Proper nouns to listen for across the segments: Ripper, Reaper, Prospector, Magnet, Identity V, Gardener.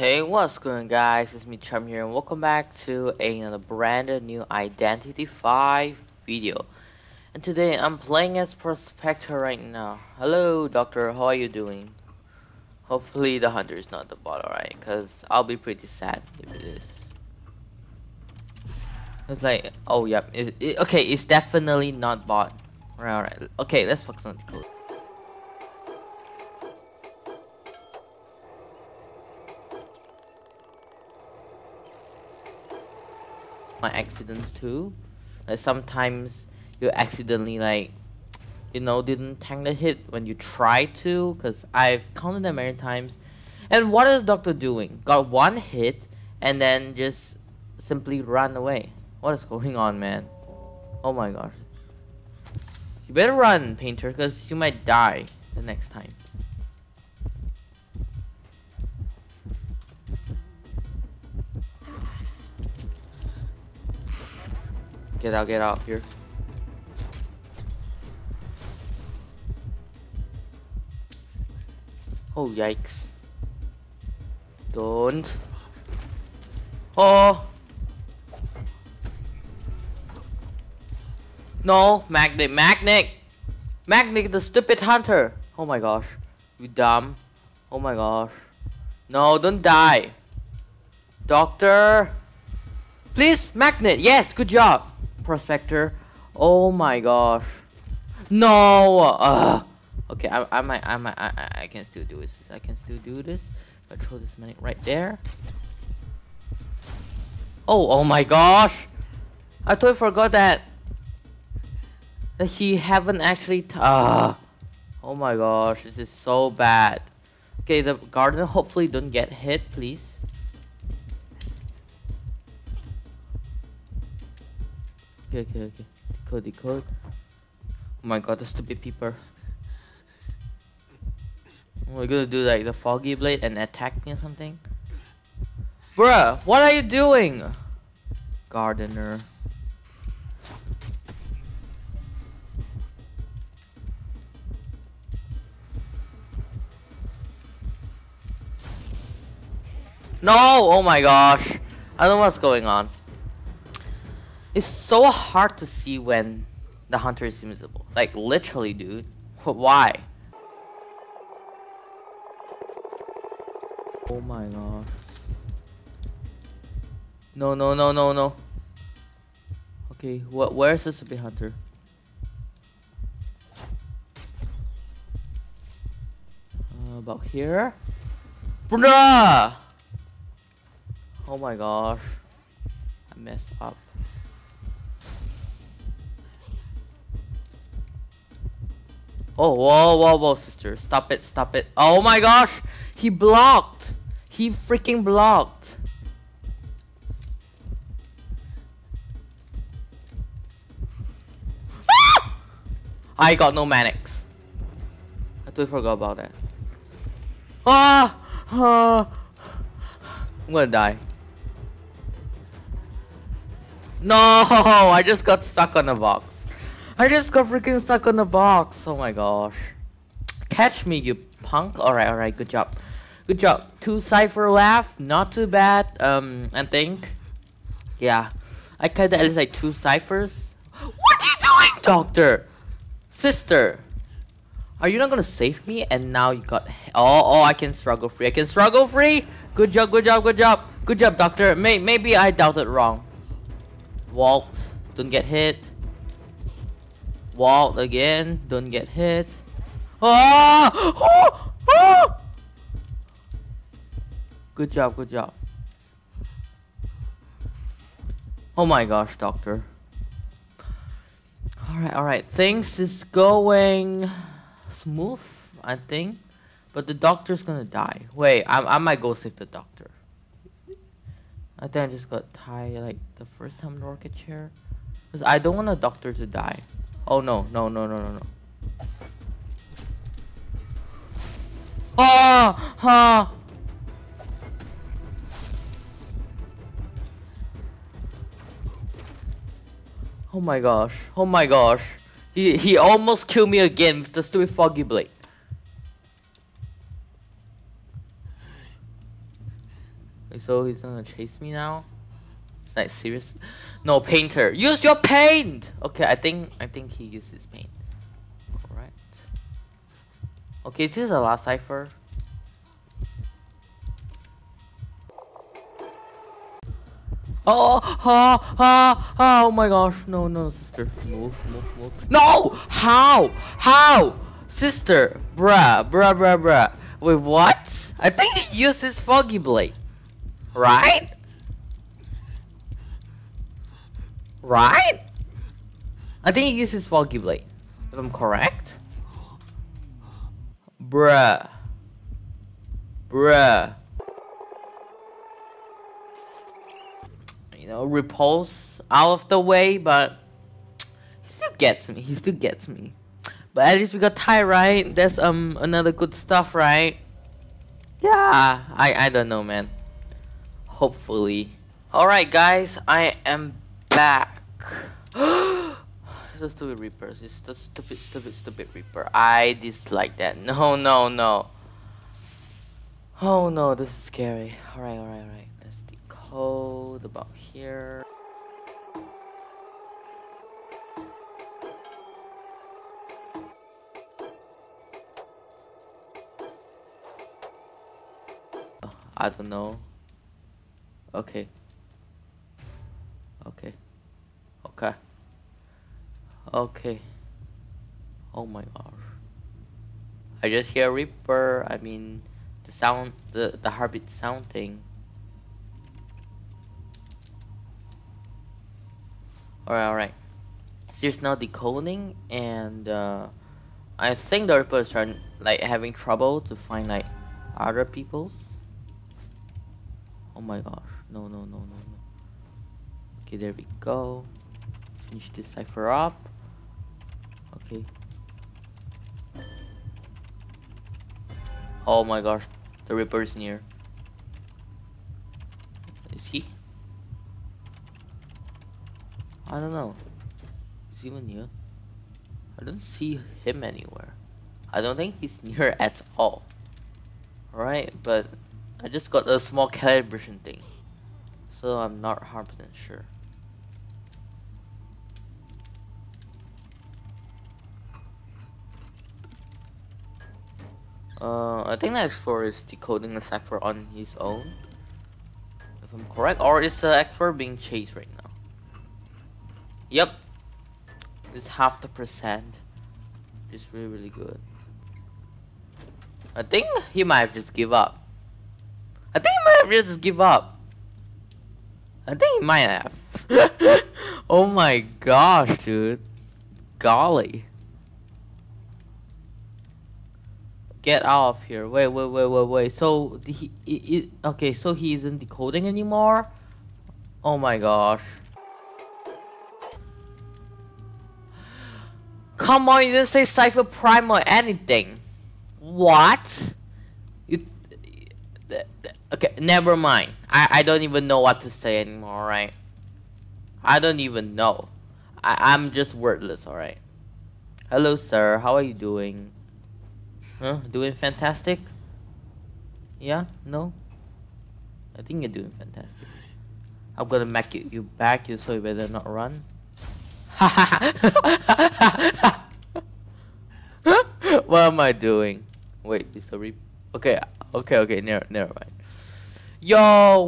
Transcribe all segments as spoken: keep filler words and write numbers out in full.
Hey, what's going on, guys? It's me, Charm here, and welcome back to another brand new Identity V video. And today I'm playing as Prospector right now. Hello, Doctor. How are you doing? Hopefully the hunter is not the bot, alright? Because I'll be pretty sad if it is. It's like, oh, yep. It, it, okay, it's definitely not bot. Alright, alright. Okay, let's focus on the code. My accidents too, like sometimes you accidentally, like, you know, didn't tank the hit when you try to, because I've counted that many times. And what is Doctor doing? Got one hit and then just simply run away. What is going on, man? Oh my god, you better run, Painter, because you might die the next time. Get out, get out here. Oh, yikes. Don't. Oh. No, Magnet, Magnet. Magnet, the stupid hunter. Oh my gosh. You dumb. Oh my gosh. No, don't die. Doctor. Please, Magnet. Yes, good job. Prospector, oh my gosh, no! Ugh. Okay, I, I might, I might, I, I can still do this. I can still do this. I throw this Magnet right there. Oh, oh my gosh! I totally forgot that that he haven't actually. T uh. Oh my gosh, this is so bad. Okay, the gardener hopefully don't get hit, please. Okay, okay, okay. Decode, decode. Oh my god, the stupid peeper. We're gonna do like the foggy blade and attack me or something. Bruh, what are you doing? Gardener. No! Oh my gosh. I don't know what's going on. It's so hard to see when the hunter is invisible. Like, literally, dude. Why? Oh my god. No, no, no, no, no. Okay, wh where is this to be hunter? Uh, about here? Bruh! Oh my gosh. I messed up. Oh, whoa, whoa, whoa, sister. Stop it, stop it. Oh my gosh! He blocked! He freaking blocked! Ah! I got no manics. I totally forgot about that. Ah! ah! I'm gonna die. No! I just got stuck on a box. I just got freaking stuck on the box. Oh my gosh. Catch me, you punk. Alright, alright, good job. Good job. Two cipher left. Not too bad. Um, I think. Yeah. I cut that at least like two ciphers. What are you doing, Doctor? Sister. Are you not gonna save me? And now you got. Oh, oh, I can struggle free. I can struggle free. Good job, good job, good job. Good job, Doctor. May maybe I doubted wrong. Walt. Don't get hit. Walt again, don't get hit. Oh! Oh! Oh! Good job, good job. Oh my gosh, Doctor. Alright, alright. Things is going smooth, I think. But the doctor's gonna die. Wait, I, I might go save the doctor. I think I just got tired like the first time in the rocket chair. Because I don't want a doctor to die. Oh no, no, no, no, no, no. Oh, huh. Oh my gosh, oh my gosh. He, he almost killed me again with the stupid foggy blade. Wait, so he's gonna chase me now? Like, serious? No, painter. Use your paint! Okay, I think I think he used his paint. Alright. Okay, is this a last cipher? Oh, oh, oh, oh my gosh. No, no, sister. Move, move, move. No! How? How? Sister. Bruh, bruh, bruh, bruh. Wait, what? I think he used his foggy blade. Right? Right? I think he used his foggy blade. If I'm correct. Bruh. Bruh. You know, repulse out of the way, but he still gets me. He still gets me. But at least we got Thai, right? That's um another good stuff, right? Yeah. I I don't know, man. Hopefully. All right, guys. I am back. It's a stupid Reaper. It's the stupid, stupid, stupid Reaper. I dislike that. No, no, no. Oh no, this is scary. All right, all right, all right. Let's decode about here. I don't know. Okay. Okay. Okay. Okay. Oh my gosh. I just hear Ripper. I mean, the sound, the the heartbeat sound thing. All right, all right. So there's now decoding, and uh, I think the Rippers are like having trouble to find like other people's. Oh my gosh, no, no, no, no, no. Okay, there we go. Finish this cipher up. Okay. Oh my gosh, the Ripper is near. Is he? I don't know. Is he even near? I don't see him anywhere. I don't think he's near at all. Alright, but I just got a small calibration thing, so I'm not one hundred percent sure. Uh, I think the Explorer is decoding the cipher on his own, if I'm correct, or is the Explorer being chased right now? Yep, it's half the percent. It's really, really good. I think he might have just give up. I think he might have just give up. I think he might have. Oh my gosh, dude. Golly. Get out of here. Wait, wait, wait, wait, wait. So, he, he, he, okay, so he isn't decoding anymore? Oh my gosh. Come on, you didn't say Cypher Prime or anything. What? You... Th th Okay, never mind. I, I don't even know what to say anymore, alright? I don't even know. I, I'm just wordless, alright? Hello, sir. How are you doing? Huh? Doing fantastic? Yeah? No? I think you're doing fantastic. I'm gonna mack you, you back you so you better not run. What am I doing? Wait, is the re- Okay, okay, okay, never, never mind. Yo,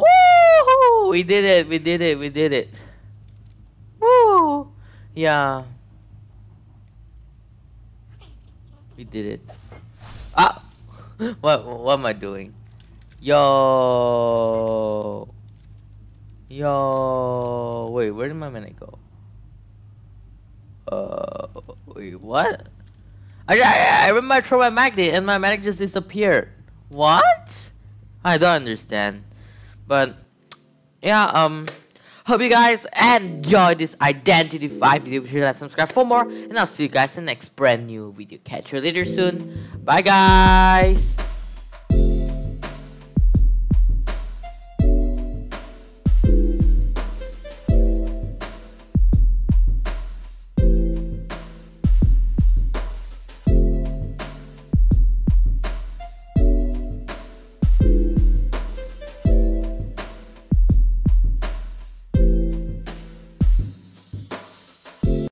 woo! We did it, we did it, we did it. Woo! Yeah. We did it. Ah! What, what am I doing? Yo! Yo! Wait, where did my minute go? Uh, wait, what? I, I, I remember I threw my magnet and my magnet just disappeared. What? I don't understand, but yeah, um hope you guys enjoyed this Identity V video. Be sure to subscribe for more, and I'll see you guys in the next brand new video. Catch you later soon. Bye guys.